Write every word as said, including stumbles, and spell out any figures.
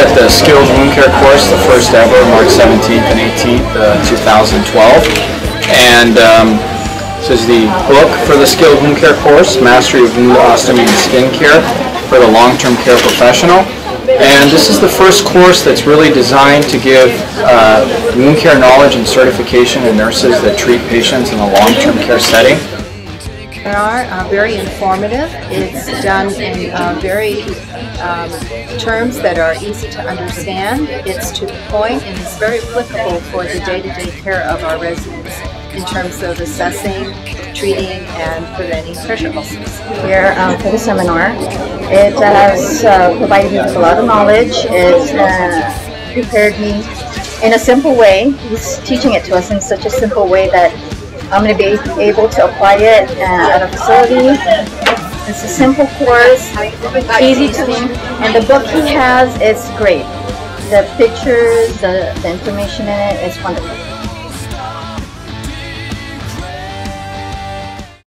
at the Skills Wound Care course, the first ever, March seventeenth and eighteenth, uh, two thousand twelve. And um, this is the book for the Skills Wound Care course, Mastery of Wound, Ostomy and Skin Care for the Long-Term Care Professional. And this is the first course that's really designed to give uh, wound care knowledge and certification to nurses that treat patients in a long-term care setting. They are uh, very informative. It's done in uh, very um, terms that are easy to understand. It's to the point and it's very applicable for the day-to-day care of our residents in terms of assessing, treating, and preventing pressure ulcers. Here um, for the seminar, it has uh, provided me with a lot of knowledge. It's uh, prepared me in a simple way. He's teaching it to us in such a simple way that I'm going to be able to apply it uh, at a facility. It's a simple course, easy to learn, and the book he has is great. The pictures, the, the information in it is wonderful.